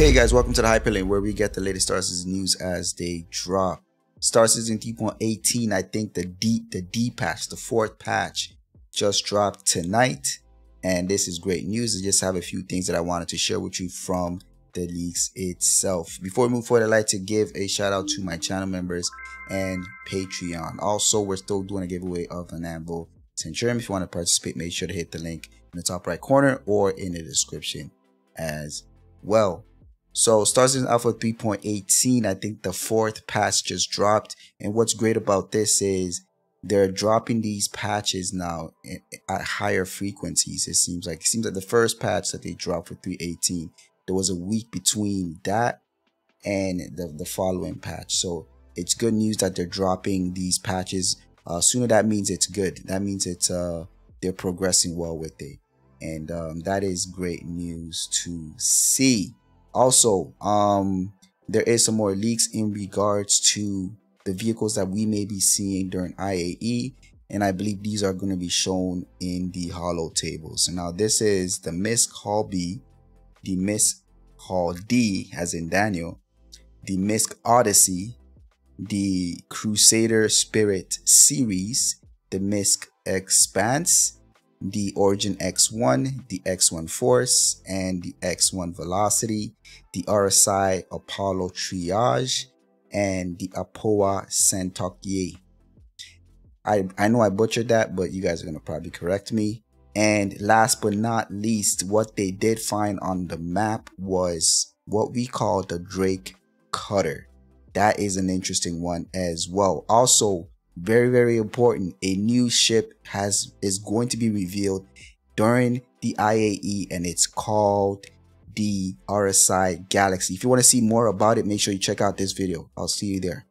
Hey guys, welcome to the Hyperlane, where we get the latest Star Citizen news as they drop. Star Citizen 3.18, I think the D patch, the fourth patch, just dropped tonight. And this is great news. I just have a few things that I wanted to share with you from the leaks itself. Before we move forward, I'd like to give a shout out to my channel members and Patreon. Also, we're still doing a giveaway of an Anvil Centurion. If you want to participate, make sure to hit the link in the top right corner or in the description as well. So Star Citizen Alpha 3.18, I think the fourth patch just dropped. And what's great about this is they're dropping these patches now at higher frequencies. It seems like the first patch that they dropped for 3.18, there was a week between that and the following patch. So it's good news that they're dropping these patches sooner. That means it's good. That means it's they're progressing well with it. And that is great news to see. Also, there is some more leaks in regards to the vehicles that we may be seeing during IAE, and I believe these are going to be shown in the holo table. So now this is the MISC Hall B, the MISC Hall D, as in Daniel, the MISC Odyssey, the Crusader Spirit series, the MISC Expanse, the Origin X1, the X1 Force, and the X1 Velocity, the RSI Apollo Triage, and the Apoa Santokier. I know I butchered that, but you guys are going to probably correct me. And last but not least, what they did find on the map was what we call the Drake Cutter. That is an interesting one as well. Also, very, very important, a new ship is going to be revealed during the IAE, and it's called the RSI Galaxy. If you want to see more about it, make sure you check out this video. I'll see you there.